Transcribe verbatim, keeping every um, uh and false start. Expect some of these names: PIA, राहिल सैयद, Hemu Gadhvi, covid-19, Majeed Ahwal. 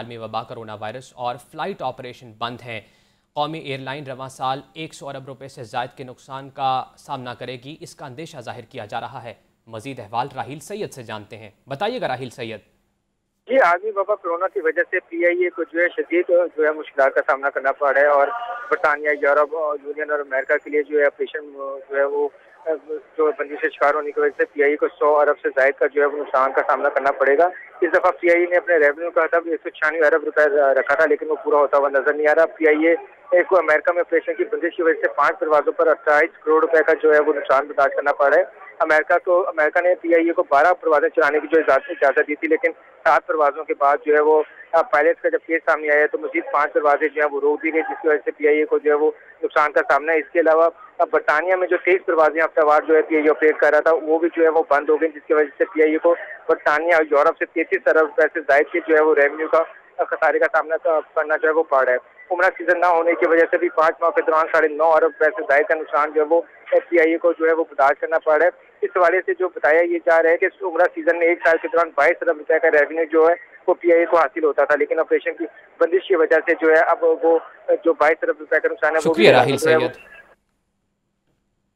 आलमी वबा corona virus और फ्लाइट ऑपरेशन बंद हैं। कौमी एयरलाइन रवां साल एक सौ अरब रुपये से ज़ायद के नुकसान का सामना करेगी, इसका अंदेशा जाहिर किया जा रहा है। मजीद अहवाल राहिल सैयद से जानते हैं। बताइएगा राहिल सैयद। जी, आलमी वबा कोरोना की वजह से पी आई ए को जो है शदीद जो है मुश्किल का सामना करना पड़ रहा है और बरतानिया, यूरोप यूनियन और अमेरिका के लिए जो है ऑपरेशन जो है वो जो बंदी से शिकार होने की वजह से पी आई ए को सौ अरब से जायद का जो है नुकसान का सामना करना पड़ेगा। इस दफ़ा पी आई ए ने अपने रेवेन्यू का हदफ एक सौ छियानवे अरब रुपये रखा था, लेकिन वो पूरा होता हुआ नजर नहीं आ रहा। पी आई ए को अमेरिका में ऑपरेशन की बंदिश की वजह से पाँच परवाजों पर अट्ठाईस करोड़ रुपये का जो है वो नुकसान बर्दाश्त करना पड़ा है। अमेरिका को अमेरिका ने पी आई ए को बारह परवाजें चलाने की जो इजाज़त दी थी, लेकिन सात परवाजों के बाद जो है वो पायलट का जब केस सामने आया तो मजीद पाँच परवाजें जो है वो रोक दी गई, जिसकी वजह से पी आई ए को जो है वो नुकसान का सामना है। इसके अलावा बरतानिया में जो तेईस परवाजें हफ्तावार जो है पी आई ए ऑपरेट कर रहा था वो भी जो है वो बंद हो गई, जिसकी वजह से पी आई ए को बरतानिया और यूरोप से तैंतीस अरब रुपये से जायद के जो है वो रेवेन्यू का खसारे का सामना करना जो है वो पड़ रहा है। उमरा सीजन ना होने की वजह से भी पाँच माह के दौरान साढ़े नौ अरब रुपये से जायद का नुकसान जो है वो पी आई ए को जो है वो बर्दाश्त करना पड़ रहा है। इस हवाले से जो बताया ये जा रहा है कि उमरा सीजन में एक साल के दौरान बाईस अरब रुपये का रेवेन्यू जो है वो पी आई ए को हासिल होता था, लेकिन ऑपरेशन की बंदिश की वजह से जो है अब वो जो बाईस अरब रुपये का नुकसान है वो